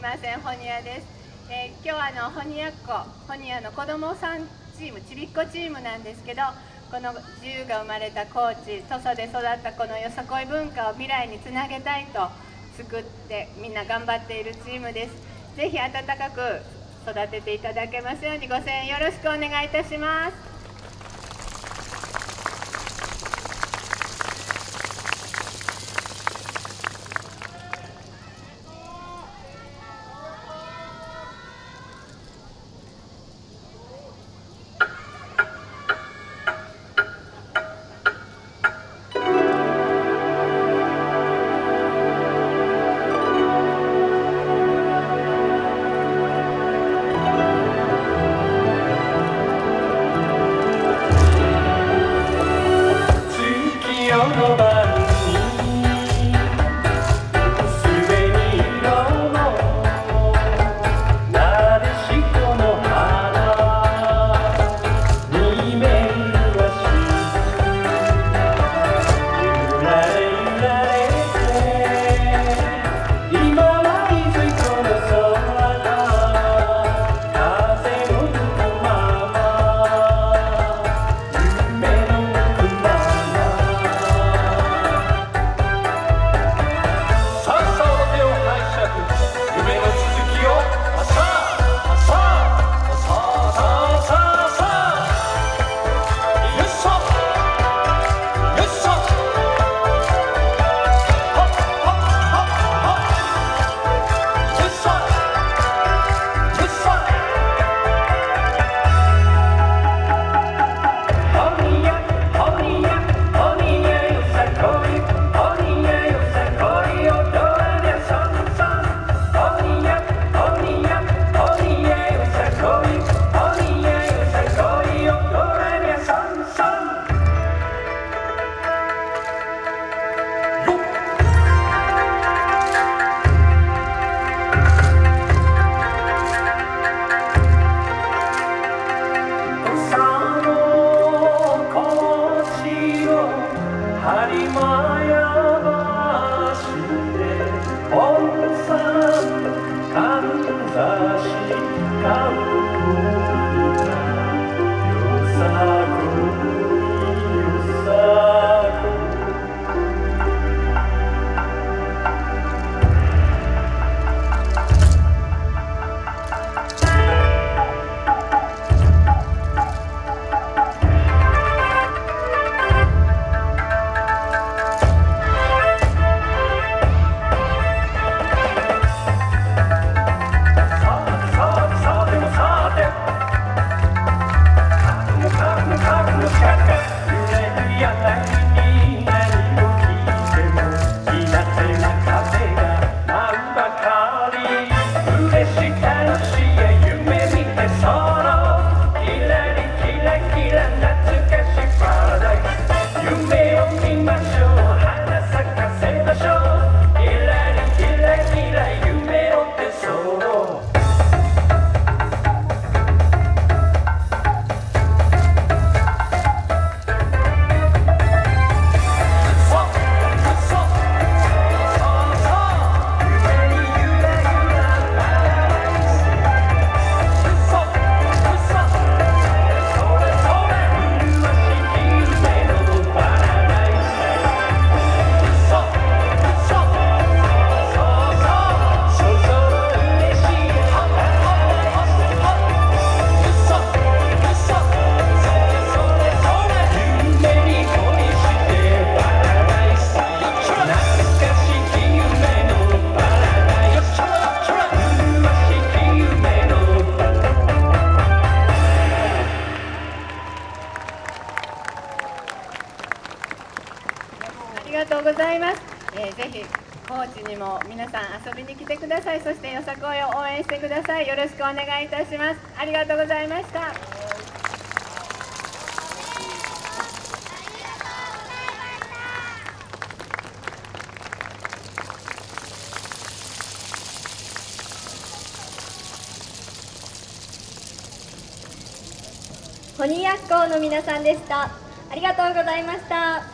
いません、ホニヤです。今日はホニヤの子どもさんチーム、ちびっこチームなんですけど、この自由が生まれた高知、土佐で育ったこのよさこい文化を未来につなげたいと作ってみんな頑張っているチームです。ぜひ温かく育てていただけますようにご声援よろしくお願いいたします。ありがとうございます。ぜひ高知にも皆さん遊びに来てください。そしてよさこいを応援してください。よろしくお願いいたします。ありがとうございました。ホニヤッコーの皆さんでした。ありがとうございました。